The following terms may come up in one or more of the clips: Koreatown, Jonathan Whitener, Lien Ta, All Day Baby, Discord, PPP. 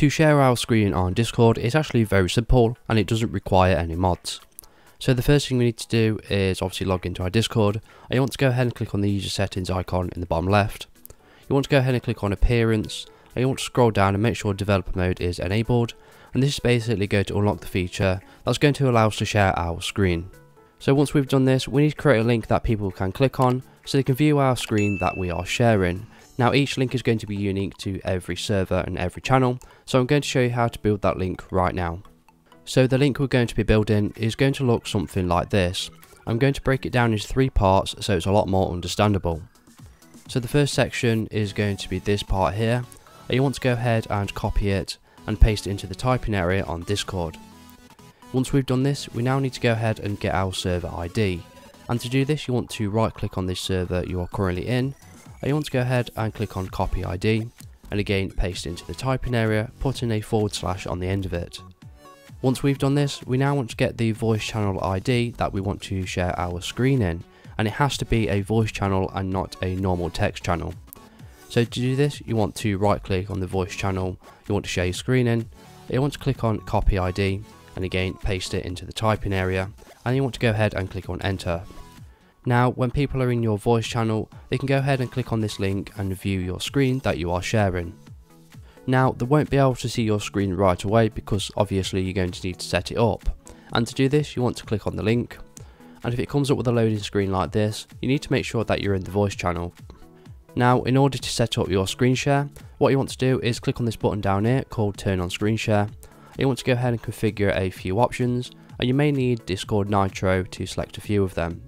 To share our screen on Discord is actually very simple and it doesn't require any mods. So the first thing we need to do is obviously log into our Discord, and you want to go ahead and click on the user settings icon in the bottom left. You want to go ahead and click on appearance, and you want to scroll down and make sure developer mode is enabled, and this is basically going to unlock the feature that's going to allow us to share our screen. So once we've done this, we need to create a link that people can click on so they can view our screen that we are sharing. Now each link is going to be unique to every server and every channel, so I'm going to show you how to build that link right now. So the link we're going to be building is going to look something like this. I'm going to break it down into three parts so it's a lot more understandable. So the first section is going to be this part here, and you want to go ahead and copy it and paste it into the typing area on Discord. Once we've done this, we now need to go ahead and get our server ID, and to do this you want to right click on this server you are currently in, and you want to go ahead and click on copy ID, and again paste it into the typing area, putting a / on the end of it. Once we've done this, we now want to get the voice channel ID that we want to share our screen in, and it has to be a voice channel and not a normal text channel. So to do this, you want to right click on the voice channel you want to share your screen in, you want to click on copy ID, and again paste it into the typing area, and you want to go ahead and click on enter. Now when people are in your voice channel, they can go ahead and click on this link and view your screen that you are sharing. Now they won't be able to see your screen right away because obviously you're going to need to set it up, and to do this you want to click on the link, and if it comes up with a loading screen like this, you need to make sure that you're in the voice channel. Now in order to set up your screen share, what you want to do is click on this button down here called turn on screen share. You want to go ahead and configure a few options, and you may need Discord Nitro to select a few of them.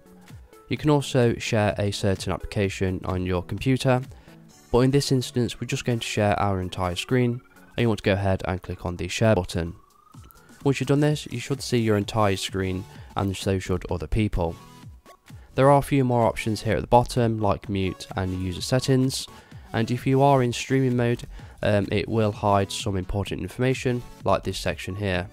You can also share a certain application on your computer, but in this instance we're just going to share our entire screen, and you want to go ahead and click on the share button. Once you've done this, you should see your entire screen, and so should other people. There are a few more options here at the bottom like mute and user settings, and if you are in streaming mode it will hide some important information like this section here.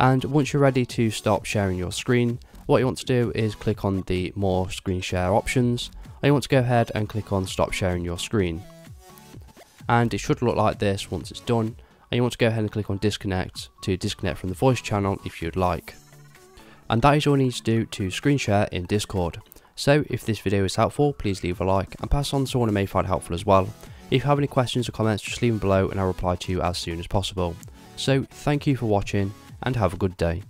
And once you're ready to stop sharing your screen, what you want to do is click on the more screen share options, and you want to go ahead and click on stop sharing your screen, and it should look like this once it's done, and you want to go ahead and click on disconnect to disconnect from the voice channel if you'd like. And that is all you need to do to screen share in Discord. So if this video is helpful, please leave a like and pass on to someone who may find it helpful as well. If you have any questions or comments, just leave them below and I'll reply to you as soon as possible. So thank you for watching and have a good day.